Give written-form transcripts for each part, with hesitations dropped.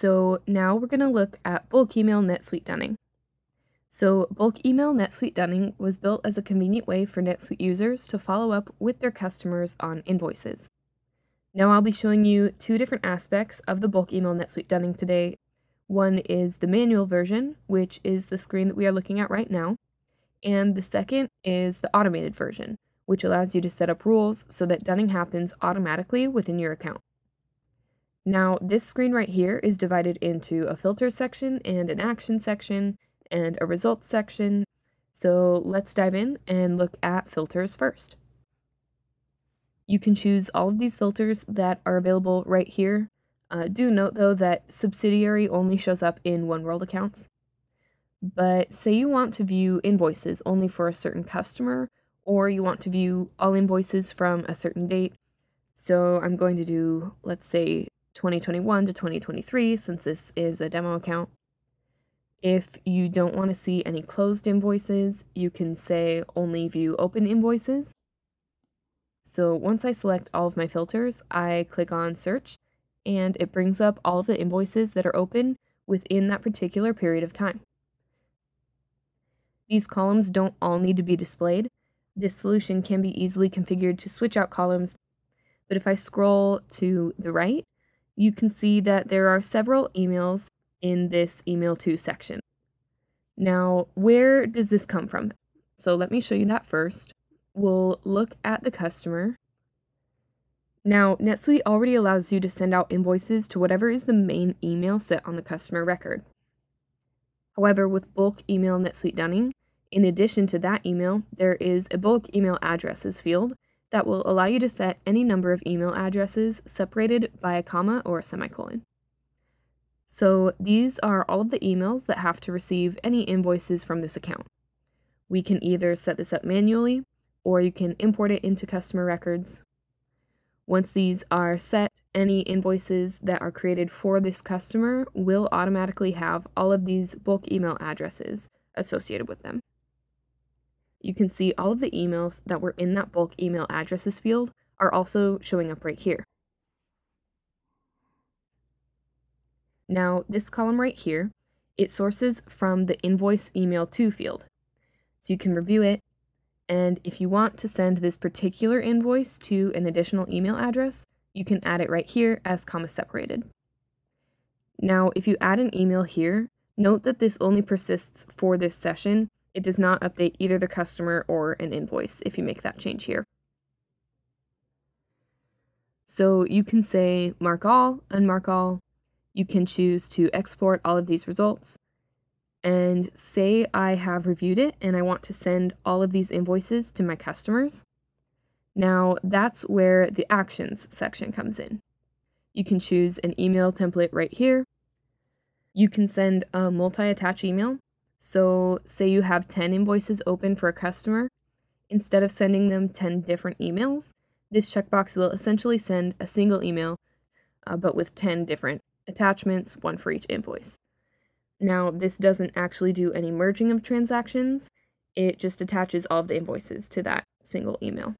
So now we're going to look at Bulk Email NetSuite Dunning. So Bulk Email NetSuite Dunning was built as a convenient way for NetSuite users to follow up with their customers on invoices. Now I'll be showing you two different aspects of the Bulk Email NetSuite Dunning today. One is the manual version, which is the screen that we are looking at right now, and the second is the automated version, which allows you to set up rules so that Dunning happens automatically within your account. Now, this screen right here is divided into a filter section and an action section and a results section. So let's dive in and look at filters first. You can choose all of these filters that are available right here. Do note though that subsidiary only shows up in OneWorld accounts. But say you want to view invoices only for a certain customer, or you want to view all invoices from a certain date. So I'm going to do, let's say, 2021 to 2023, since this is a demo account. If you don't want to see any closed invoices, you can say only view open invoices. So once I select all of my filters, I click on search, and it brings up all of the invoices that are open within that particular period of time. These columns don't all need to be displayed. This solution can be easily configured to switch out columns, but if I scroll to the right, you can see that there are several emails in this email to section. Now, where does this come from? So let me show you that first. We'll look at the customer. Now, NetSuite already allows you to send out invoices to whatever is the main email set on the customer record. However, with Bulk Email NetSuite Dunning, in addition to that email, there is a Bulk Email Addresses field that will allow you to set any number of email addresses separated by a comma or a semicolon. So these are all of the emails that have to receive any invoices from this account. We can either set this up manually, or you can import it into customer records. Once these are set, any invoices that are created for this customer will automatically have all of these bulk email addresses associated with them. You can see all of the emails that were in that bulk email addresses field are also showing up right here. Now, this column right here, it sources from the invoice email to field. So you can review it, and if you want to send this particular invoice to an additional email address, you can add it right here as comma separated. Now, if you add an email here, note that this only persists for this session. It does not update either the customer or an invoice if you make that change here. So you can say mark all, unmark all. You can choose to export all of these results. And say I have reviewed it and I want to send all of these invoices to my customers. Now that's where the actions section comes in. You can choose an email template right here. You can send a multi-attach email. So say you have 10 invoices open for a customer, instead of sending them 10 different emails, this checkbox will essentially send a single email, but with 10 different attachments, one for each invoice. Now, this doesn't actually do any merging of transactions, it just attaches all of the invoices to that single email.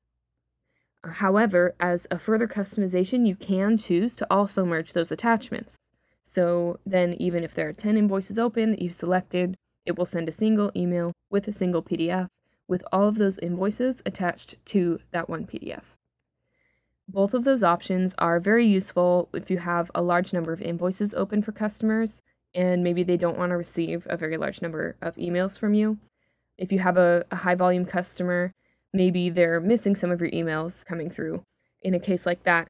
However, as a further customization, you can choose to also merge those attachments. So then even if there are 10 invoices open that you've selected, it will send a single email with a single PDF with all of those invoices attached to that one PDF. Both of those options are very useful if you have a large number of invoices open for customers and maybe they don't want to receive a very large number of emails from you. If you have a high volume customer, maybe they're missing some of your emails coming through. In a case like that,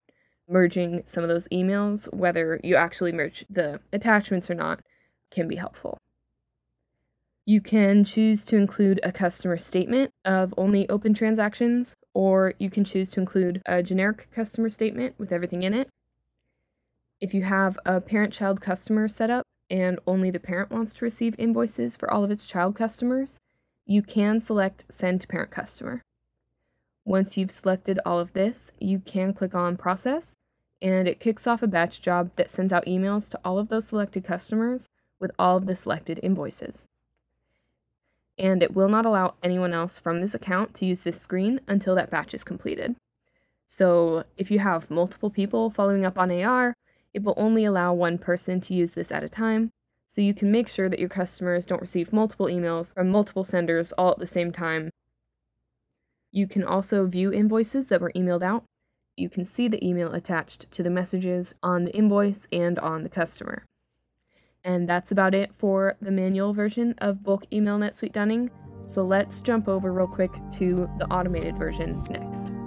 merging some of those emails, whether you actually merge the attachments or not, can be helpful. You can choose to include a customer statement of only open transactions, or you can choose to include a generic customer statement with everything in it. If you have a parent-child customer set up and only the parent wants to receive invoices for all of its child customers, you can select Send to Parent Customer. Once you've selected all of this, you can click on Process, and it kicks off a batch job that sends out emails to all of those selected customers with all of the selected invoices. And it will not allow anyone else from this account to use this screen until that batch is completed. So if you have multiple people following up on AR, It will only allow one person to use this at a time, so you can make sure that your customers don't receive multiple emails from multiple senders all at the same time. You can also view invoices that were emailed out. You can see the email attached to the messages on the invoice and on the customer. And that's about it for the manual version of Bulk Email NetSuite Dunning. So let's jump over real quick to the automated version next.